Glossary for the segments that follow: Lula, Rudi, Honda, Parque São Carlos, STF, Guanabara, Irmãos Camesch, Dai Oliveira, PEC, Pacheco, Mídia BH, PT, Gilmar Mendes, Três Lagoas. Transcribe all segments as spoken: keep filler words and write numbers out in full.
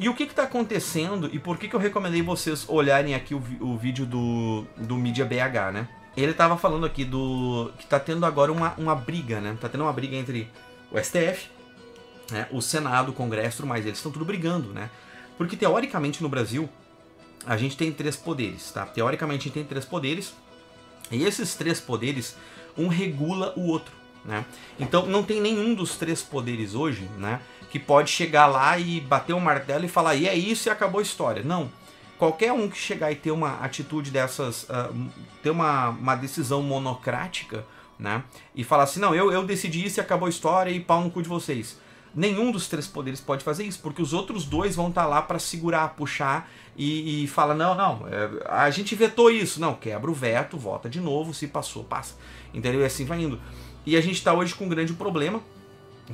E o que está acontecendo e por que, que eu recomendei vocês olharem aqui o, o vídeo do, do Mídia B H, né? Ele estava falando aqui do que está tendo agora uma, uma briga, né? Está tendo uma briga entre o S T F, né? O Senado, o Congresso, mas eles estão tudo brigando, né? Porque teoricamente no Brasil a gente tem três poderes, tá? Teoricamente a gente tem três poderes e esses três poderes um regula o outro, né? Então não tem nenhum dos três poderes hoje, né, que pode chegar lá e bater o martelo e falar e é isso e acabou a história. Não, qualquer um que chegar e ter uma atitude dessas, uh, ter uma, uma decisão monocrática, né, e falar assim, não, eu, eu decidi isso e acabou a história e pau no cu de vocês. Nenhum dos três poderes pode fazer isso, porque os outros dois vão estar lá para segurar, puxar e, e falar, não, não, a gente vetou isso. Não, quebra o veto, vota de novo, se passou, passa. Entendeu? E assim vai indo. E a gente está hoje com um grande problema,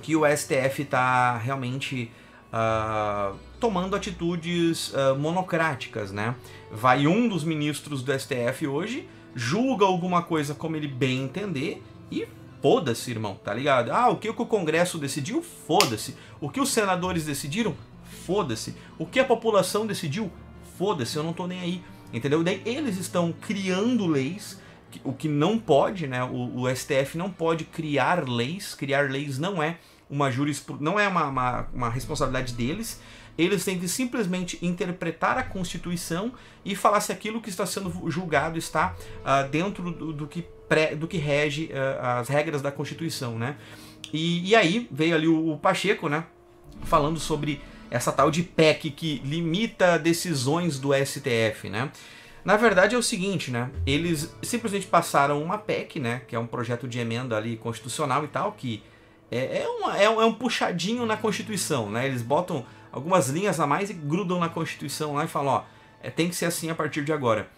que o S T F está realmente uh, tomando atitudes uh, monocráticas, né? Vai um dos ministros do S T F hoje, julga alguma coisa como ele bem entender e foda-se, irmão, tá ligado? Ah, o que o Congresso decidiu? Foda-se. O que os senadores decidiram? Foda-se. O que a população decidiu? Foda-se, eu não tô nem aí, entendeu? Daí eles estão criando leis, o que não pode, né? O, o S T F não pode criar leis, criar leis não é uma jurisprudência, não é uma, uma, uma responsabilidade deles. Eles têm que simplesmente interpretar a Constituição e falar se aquilo que está sendo julgado está uh, dentro do, do, que pré, do que rege uh, as regras da Constituição, né? E, e aí veio ali o, o Pacheco, né, falando sobre essa tal de P E C que limita decisões do S T F, né? Na verdade é o seguinte, né? Eles simplesmente passaram uma P E C, né, que é um projeto de emenda ali constitucional e tal, que é, é, uma, é, é um puxadinho na Constituição, né? Eles botam algumas linhas a mais e grudam na Constituição lá e falam, ó, é, tem que ser assim a partir de agora.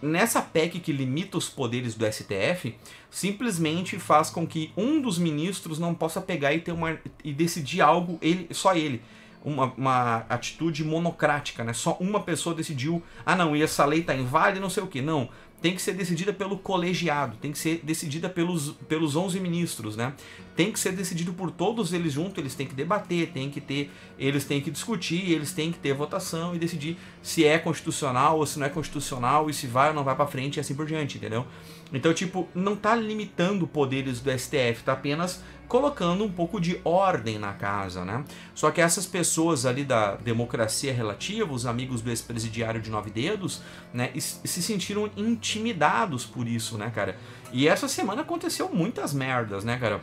Nessa P E C que limita os poderes do S T F, simplesmente faz com que um dos ministros não possa pegar e, ter uma, e decidir algo, ele, só ele. Uma, uma atitude monocrática, né? Só uma pessoa decidiu, ah não, e essa lei tá inválida, não sei o que. Não, tem que ser decidida pelo colegiado, tem que ser decidida pelos, pelos onze ministros, né? Tem que ser decidido por todos eles juntos, eles têm que debater, tem que ter, eles têm que discutir, eles têm que ter votação e decidir se é constitucional ou se não é constitucional e se vai ou não vai pra frente e assim por diante, entendeu? Então, tipo, não tá limitando poderes do S T F, tá apenas colocando um pouco de ordem na casa, né? Só que essas pessoas ali da democracia relativa, os amigos do ex-presidiário de nove dedos, né, se sentiram intimidados por isso, né, cara? E essa semana aconteceu muitas merdas, né, cara?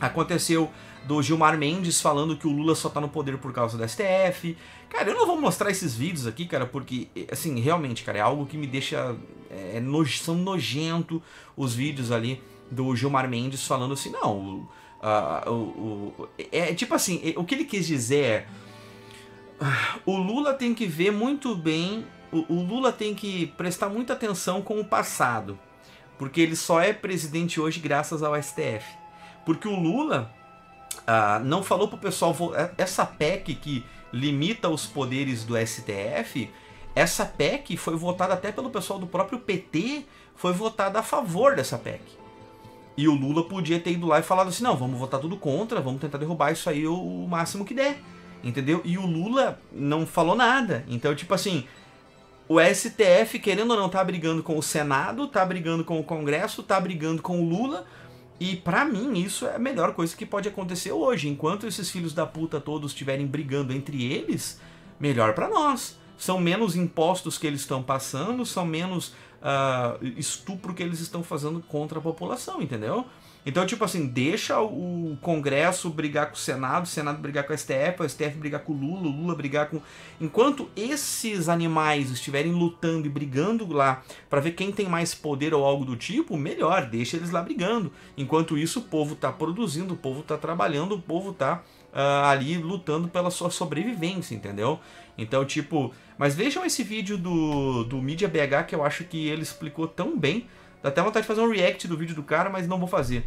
Aconteceu do Gilmar Mendes falando que o Lula só tá no poder por causa do S T F. Cara, eu não vou mostrar esses vídeos aqui, cara, porque, assim, realmente, cara, é algo que me deixa... É, noj, são nojento os vídeos ali do Gilmar Mendes falando assim, não... Uh, o, o, é tipo assim, o que ele quis dizer é, uh, o Lula tem que ver muito bem, o, o Lula tem que prestar muita atenção com o passado, porque ele só é presidente hoje graças ao S T F. Porque o Lula uh, não falou pro pessoal, essa P E C que limita os poderes do S T F, essa P E C foi votada até pelo pessoal do próprio P T, foi votada a favor dessa P E C. E o Lula podia ter ido lá e falado assim, não, vamos votar tudo contra, vamos tentar derrubar isso aí o máximo que der, entendeu? E o Lula não falou nada, então tipo assim, o S T F, querendo ou não, tá brigando com o Senado, tá brigando com o Congresso, tá brigando com o Lula, e pra mim isso é a melhor coisa que pode acontecer hoje, enquanto esses filhos da puta todos estiverem brigando entre eles, melhor pra nós. São menos impostos que eles estão passando, são menos uh, estupro que eles estão fazendo contra a população, entendeu? Então, tipo assim, deixa o Congresso brigar com o Senado, o Senado brigar com o S T F, o S T F brigar com o Lula, o Lula brigar com... Enquanto esses animais estiverem lutando e brigando lá pra ver quem tem mais poder ou algo do tipo, melhor, deixa eles lá brigando. Enquanto isso, o povo tá produzindo, o povo tá trabalhando, o povo tá uh, ali lutando pela sua sobrevivência, entendeu? Então, tipo... Mas vejam esse vídeo do, do Mídia B H, que eu acho que ele explicou tão bem. Dá até vontade de fazer um react do vídeo do cara, mas não vou fazer.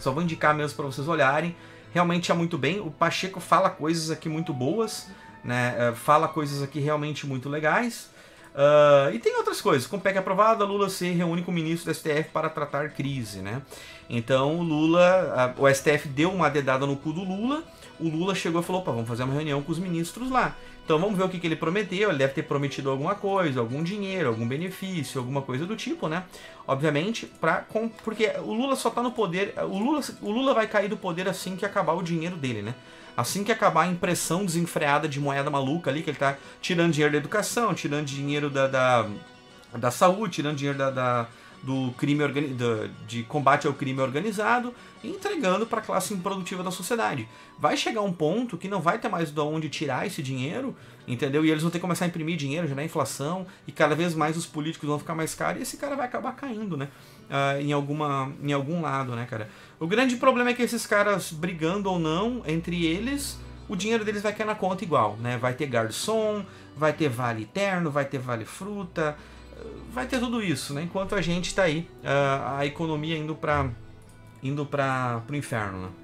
Só vou indicar mesmo para vocês olharem. Realmente é muito bem. O Pacheco fala coisas aqui muito boas, né? Fala coisas aqui realmente muito legais. Uh, e tem outras coisas. Com P E C aprovada, Lula se reúne com o ministro do S T F para tratar crise, né? Então o Lula, a, o S T F deu uma dedada no cu do Lula. o Lula chegou e falou, opa, vamos fazer uma reunião com os ministros lá. Então vamos ver o que, que ele prometeu. Ele deve ter prometido alguma coisa, algum dinheiro, algum benefício, alguma coisa do tipo, né? Obviamente, pra, com, porque o Lula só tá no poder... O Lula, o Lula vai cair do poder assim que acabar o dinheiro dele, né? Assim que acabar a impressão desenfreada de moeda maluca ali, que ele tá tirando dinheiro da educação, tirando dinheiro da, da, da saúde, tirando dinheiro da... da do crime organizado, de combate ao crime organizado, e entregando para a classe improdutiva da sociedade. Vai chegar um ponto que não vai ter mais de onde tirar esse dinheiro, entendeu? E eles vão ter que começar a imprimir dinheiro, gerar inflação, e cada vez mais os políticos vão ficar mais caros, e esse cara vai acabar caindo, né? Uh, em, alguma, em algum lado, né, cara? O grande problema é que esses caras, brigando ou não, entre eles, o dinheiro deles vai cair na conta igual, né? Vai ter garçom, vai ter vale eterno, vai ter vale fruta... Vai ter tudo isso, né? Enquanto a gente tá aí, uh, a economia indo para indo para pro inferno, né?